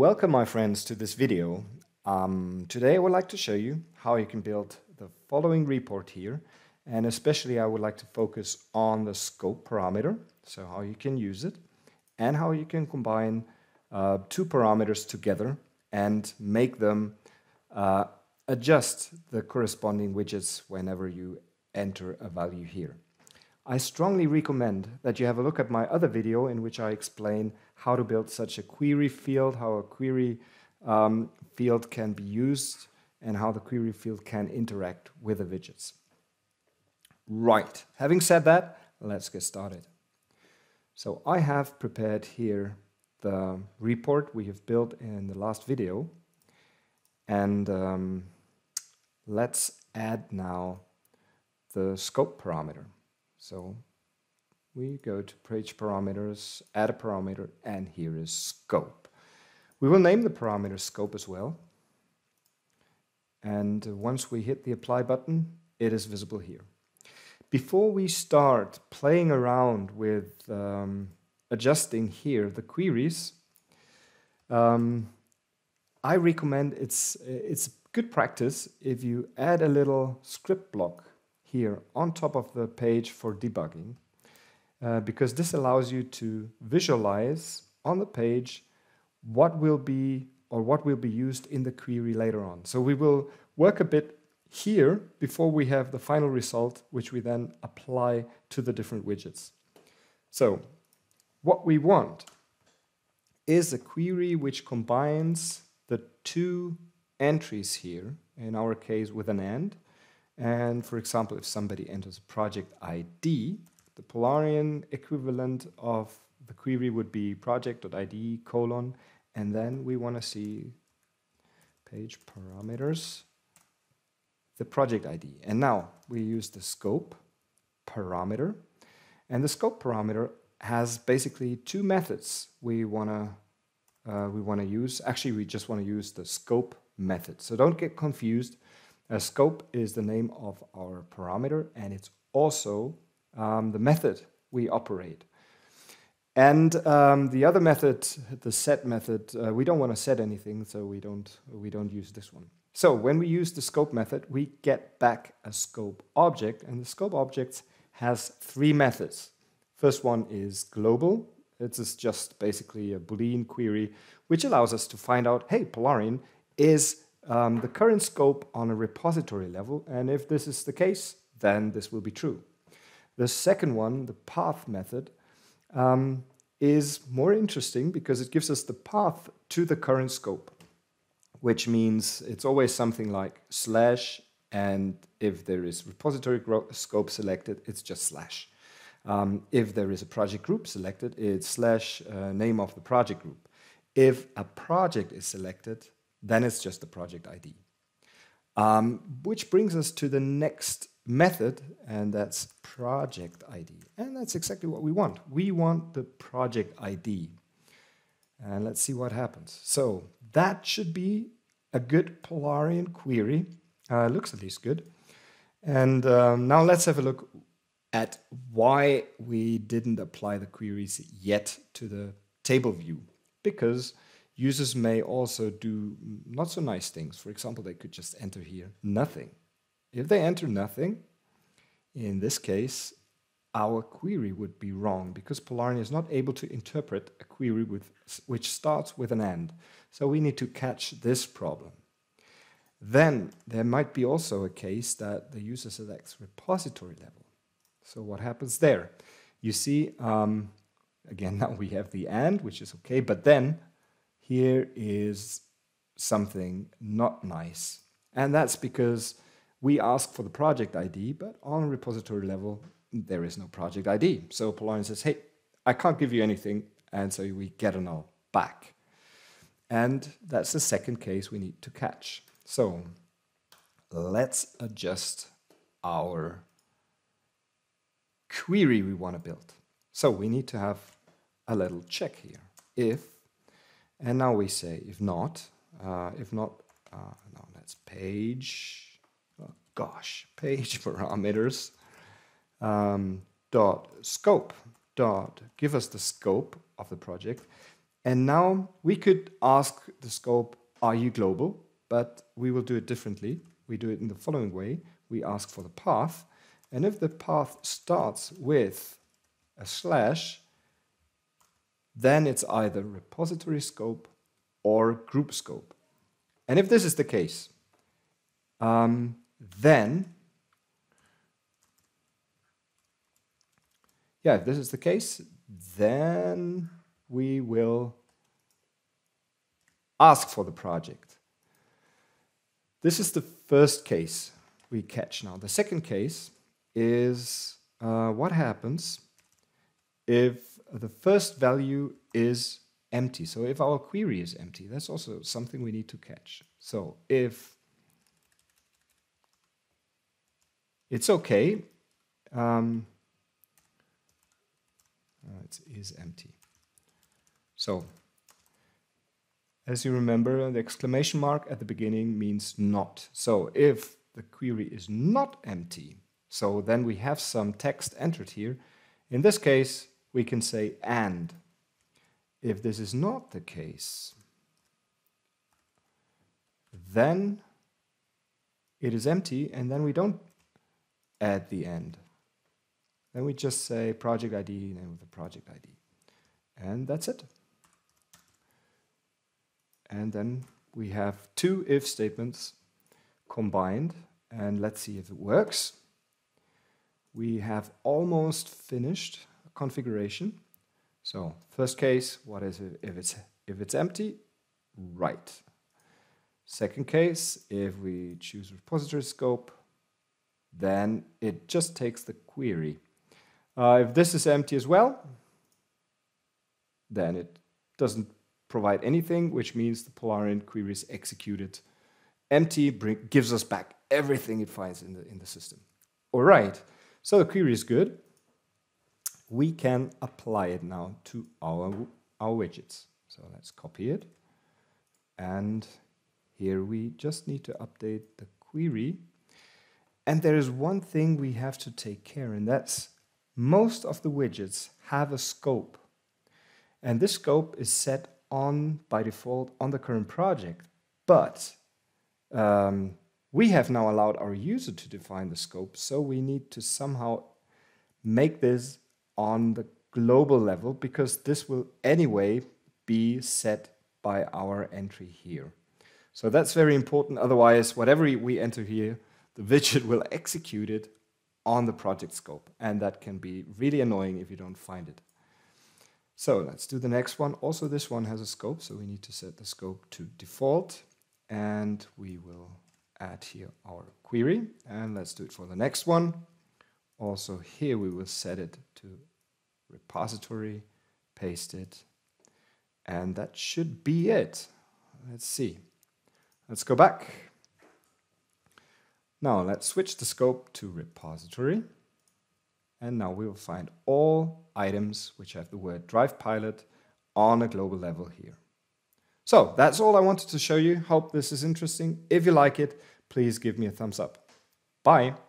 Welcome, my friends, to this video. Today I would like to show you how you can build the following report here, and especially I would like to focus on the scope parameter, so how you can use it and how you can combine two parameters together and make them adjust the corresponding widgets whenever you enter a value here. I strongly recommend that you have a look at my other video in which I explain how to build such a query field, how a query field can be used, and how the query field can interact with the widgets. Right, having said that, let's get started. So I have prepared here the report we have built in the last video, and let's add now the scope parameter. So we go to page parameters, add a parameter, and here is scope. We will name the parameter scope as well. And once we hit the apply button, it is visible here. Before we start playing around with adjusting here the queries, I recommend it's good practice if you add a little script block here on top of the page for debugging, because this allows you to visualize on the page what will be used in the query later on. So we will work a bit here before we have the final result, which we then apply to the different widgets. So what we want is a query which combines the two entries here, in our case with an AND. And for example, if somebody enters a project ID, the Polarian equivalent of the query would be project.id : and then we want to see page parameters, the project ID. And now we use the scope parameter. And the scope parameter has basically two methods we want to use. Actually, we just want to use the scope method. So don't get confused. A scope is the name of our parameter, and it's also the method we operate. And the other method, the set method, we don't want to set anything, so we don't use this one. So when we use the scope method, we get back a scope object, and the scope object has three methods. First one is global. It is just basically a Boolean query, which allows us to find out, hey, Polarian is the current scope on a repository level, and if this is the case, then this will be true. The second one, the path method, is more interesting because it gives us the path to the current scope, which means it's always something like / and if there is repository scope selected, it's just /. If there is a project group selected, it's / name of the project group. If a project is selected, then it's just the project ID. Which brings us to the next method, and that's project ID. And that's exactly what we want. We want the project ID. And let's see what happens. So that should be a good Polarian query. Looks at least good. And now let's have a look at why we didn't apply the queries yet to the table view. Because users may also do not so nice things. For example, they could just enter here nothing. If they enter nothing, in this case, our query would be wrong because Polarian is not able to interpret a query which starts with an AND. So we need to catch this problem. Then there might be also a case that the user selects repository level. So what happens there? You see, again, now we have the AND, which is okay, but then here is something not nice. And that's because we ask for the project ID, but on a repository level, there is no project ID. So Polarian says, hey, I can't give you anything. And so we get a null back. And that's the second case we need to catch. So let's adjust our query we want to build. So we need to have a little check here. And now we say, if not, that's page, oh gosh, page parameters dot scope dot give us the scope of the project, And now we could ask the scope, are you global? But we will do it differently. We do it in the following way. We ask for the path. And if the path starts with a slash, then it's either repository scope or group scope. And if this is the case, then we will ask for the project. This is the first case we catch now. The second case is what happens if the first value is empty. So if our query is empty, that's also something we need to catch. So if it's okay, it is empty. So as you remember, the exclamation mark at the beginning means not. So if the query is not empty, so then we have some text entered here. In this case, we can say and. If this is not the case, then it is empty, and then we don't add the end. Then we just say project ID, name of the project ID. And that's it. And then we have two if statements combined. And let's see if it works. We have almost finished configuration. So first case, what is it if it's empty? Right. Second case, if we choose repository scope, then it just takes the query. If this is empty as well, then it doesn't provide anything, which means the Polarian query is executed. Empty gives us back everything it finds in the system. All right, so the query is good. We can apply it now to our widgets. So let's copy it. And here we just need to update the query. And there is one thing we have to take care, and that's most of the widgets have a scope. And this scope is set on, by default, on the current project. But we have now allowed our user to define the scope, so we need to somehow make this on the global level, because this will anyway be set by our entry here. So that's very important. Otherwise, whatever we enter here, the widget will execute it on the project scope. And that can be really annoying if you don't find it. So let's do the next one. Also, this one has a scope, so we need to set the scope to default. And we will add here our query. And let's do it for the next one. Also here we will set it to repository, paste it. And that should be it. Let's see. Let's go back. Now let's switch the scope to repository. And now we will find all items which have the word Drive Pilot on a global level here. So that's all I wanted to show you. Hope this is interesting. If you like it, please give me a thumbs up. Bye.